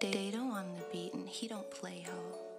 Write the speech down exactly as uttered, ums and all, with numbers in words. DaiDo on the beat and he don't play ho.